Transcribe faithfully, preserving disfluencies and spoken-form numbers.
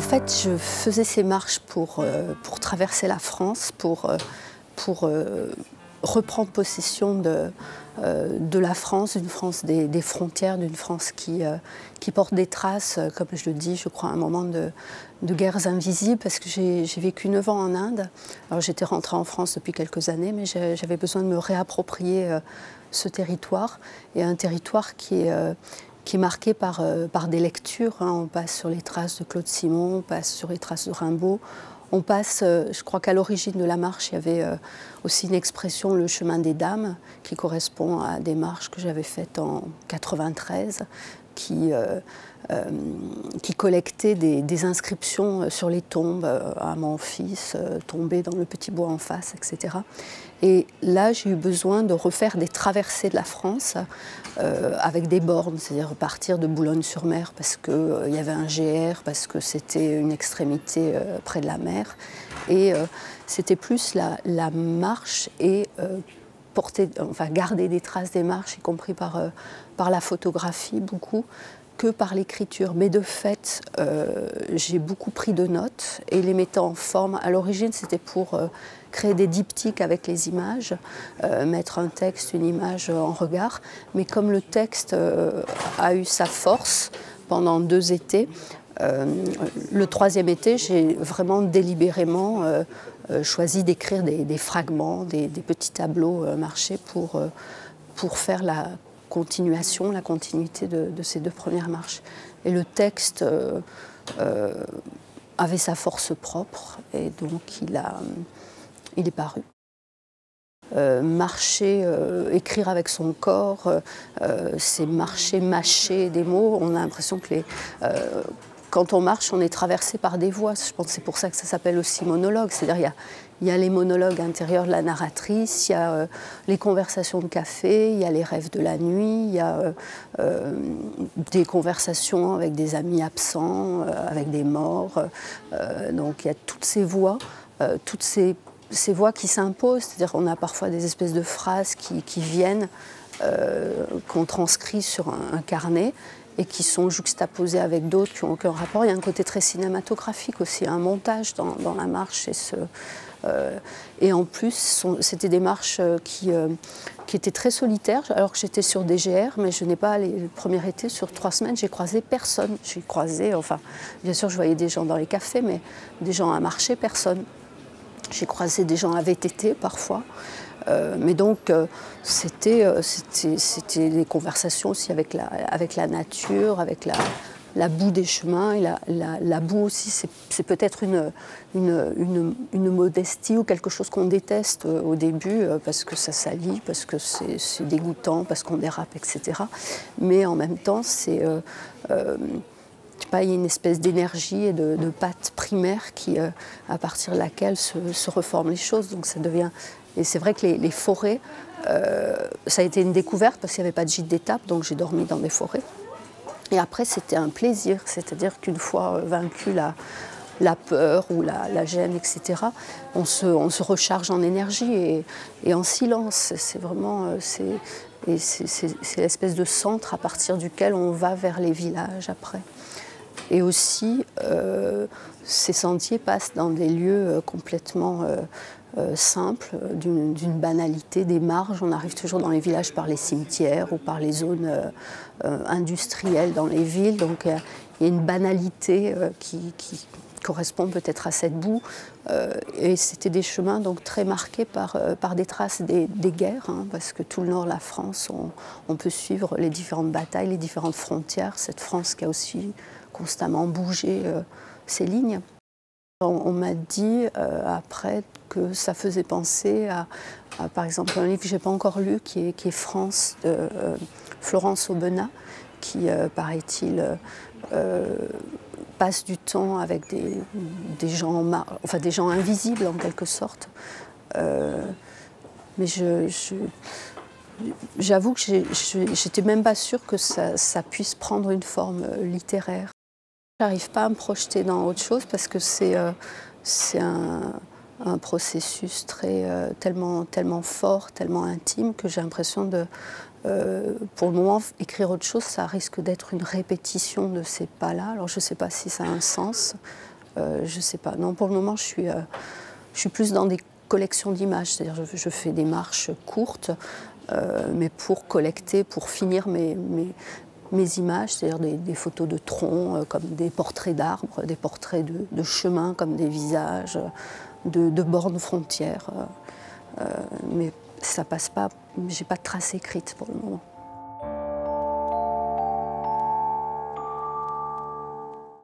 fait, je faisais ces marches pour, euh, pour traverser la France, pour, euh, pour euh, reprendre possession de, euh, de la France, d'une France des, des frontières, d'une France qui, euh, qui porte des traces, comme je le dis, je crois, à un moment de, de guerres invisibles, parce que j'ai vécu neuf ans en Inde. Alors j'étais rentrée en France depuis quelques années, mais j'avais besoin de me réapproprier euh, ce territoire, et un territoire qui est... Euh, qui est marqué par, euh, par des lectures. Hein. On passe sur les traces de Claude Simon, on passe sur les traces de Rimbaud. On passe, euh, je crois qu'à l'origine de la marche, il y avait euh, aussi une expression, le chemin des dames, qui correspond à des marches que j'avais faites en quatre-vingt-treize, qui, euh, euh, qui collectait des, des inscriptions sur les tombes, euh, à mon fils, euh, tombé dans le petit bois en face, et cetera. Et là, j'ai eu besoin de refaire des traversées de la France euh, avec des bornes, c'est-à-dire partir de Boulogne-sur-Mer parce qu'il euh, y avait un G R, parce que c'était une extrémité euh, près de la mer. Et euh, c'était plus la, la marche et euh, porter, enfin, garder des traces des marches, y compris par, euh, par la photographie, beaucoup, que par l'écriture. Mais de fait, euh, j'ai beaucoup pris de notes et les mettant en forme. À l'origine, c'était pour euh, créer des diptyques avec les images, euh, mettre un texte, une image en regard. Mais comme le texte euh, a eu sa force pendant deux étés, euh, le troisième été, j'ai vraiment délibérément euh, euh, choisi d'écrire des, des fragments, des, des petits tableaux euh, marchés pour, euh, pour faire la continuation, la continuité de, de ces deux premières marches. Et le texte euh, euh, avait sa force propre et donc il a... Il est paru. Euh, marcher, euh, écrire avec son corps, euh, c'est marcher, mâcher des mots. On a l'impression que les, euh, quand on marche, on est traversé par des voix. Je pense que c'est pour ça que ça s'appelle aussi monologue. C'est-à-dire il y a, il y a les monologues intérieurs de la narratrice, il y a euh, les conversations de café, il y a les rêves de la nuit, il y a euh, euh, des conversations avec des amis absents, euh, avec des morts. Euh, donc il y a toutes ces voix, euh, toutes ces ces voix qui s'imposent, c'est-à-dire qu'on a parfois des espèces de phrases qui, qui viennent, euh, qu'on transcrit sur un, un carnet et qui sont juxtaposées avec d'autres qui n'ont aucun rapport. Il y a un côté très cinématographique aussi, un montage dans, dans la marche. Et, ce, euh, et en plus, c'était des marches qui, euh, qui étaient très solitaires, alors que j'étais sur des G R, mais je n'ai pas, les, le premier été, sur trois semaines, j'ai croisé personne. J'ai croisé, enfin, bien sûr, je voyais des gens dans les cafés, mais des gens à marcher, personne. J'ai croisé des gens à V T T parfois, euh, mais donc euh, c'était euh, des conversations aussi avec la, avec la nature, avec la, la boue des chemins. Et la, la, la boue aussi, c'est peut-être une, une, une, une modestie ou quelque chose qu'on déteste euh, au début euh, parce que ça salit, parce que c'est dégoûtant, parce qu'on dérape, et cetera. Mais en même temps, c'est... Euh, euh, il y a une espèce d'énergie et de, de patte primaire qui, euh, à partir de laquelle se, se reforment les choses. Donc ça devient... Et c'est vrai que les, les forêts, euh, ça a été une découverte parce qu'il n'y avait pas de gîte d'étape, donc j'ai dormi dans des forêts. Et après, c'était un plaisir, c'est-à-dire qu'une fois vaincu la, la peur ou la, la gêne, et cetera, on se, on se recharge en énergie et, et en silence. C'est vraiment... C'est l'espèce de centre à partir duquel on va vers les villages après. Et aussi, euh, ces sentiers passent dans des lieux complètement euh, euh, simples, d'une banalité, des marges. On arrive toujours dans les villages par les cimetières ou par les zones euh, euh, industrielles dans les villes. Donc il y, y a une banalité euh, qui, qui correspond peut-être à cette boue. Euh, et c'était des chemins donc, très marqués par, euh, par des traces des, des guerres, hein, parce que tout le nord de la France, on, on peut suivre les différentes batailles, les différentes frontières. Cette France qui a aussi... constamment bouger euh, ces lignes. On, on m'a dit euh, après que ça faisait penser à, à par exemple, un livre que je n'ai pas encore lu, qui est, qui est France, de euh, Florence Aubenas, qui, euh, paraît-il, euh, passe du temps avec des, des, gens, enfin, des gens invisibles, en quelque sorte. Euh, mais je... je J'avoue que j'étais même pas sûre que ça, ça puisse prendre une forme littéraire. J'arrive pas à me projeter dans autre chose parce que c'est euh, un, un processus très, euh, tellement, tellement fort, tellement intime que j'ai l'impression de, euh, pour le moment, écrire autre chose, ça risque d'être une répétition de ces pas-là. Alors je sais pas si ça a un sens. euh, je ne sais pas. Non, pour le moment, je suis, euh, je suis plus dans des collections d'images. C'est-à-dire, je, je fais des marches courtes, euh, mais pour collecter, pour finir mes, mes, mes images, c'est-à-dire des, des photos de troncs, euh, comme des portraits d'arbres, des portraits de, de chemins, comme des visages, de, de bornes frontières. Euh, euh, mais ça passe pas, j'ai pas de trace écrite pour le moment.